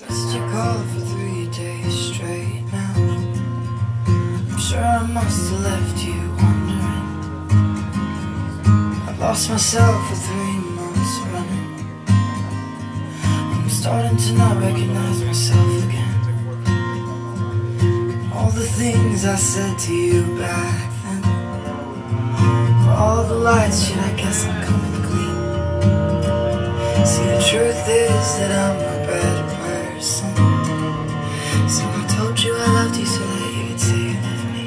Missed your call for 3 days straight now. I'm sure I must have left you wondering. I lost myself for 3 months running. I'm starting to not recognize myself again. All the things I said to you back then, for all the lies, shit, I guess I'm coming clean. See, the truth is that I'm a bad person. So I told you I loved you so that you could say you love me.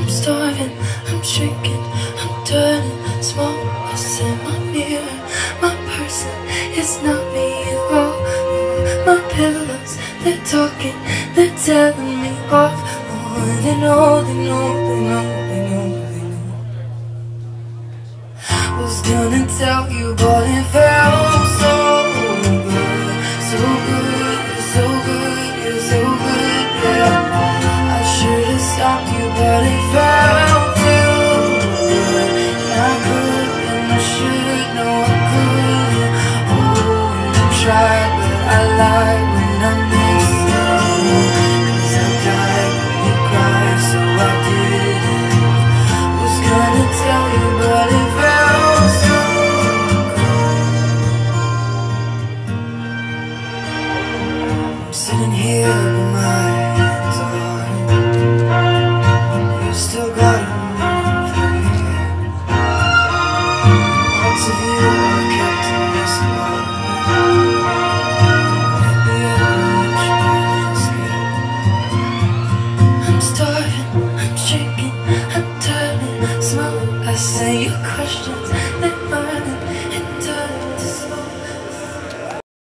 I'm starving, I'm shrinking, I'm turning small. I see my mirror, my person, it's not me at all. My pillows, they're talking, they're telling me off. Oh, they know, they know, they know, they know, they know. Was gonna tell you, but it felt so. But it felt too good, and I could, and I should, no I could. Oh, and I tried, but I lied when I missed you. 'Cause I died when you cried, so I didn't. Was gonna tell you, but it felt so good. I'm sitting here with my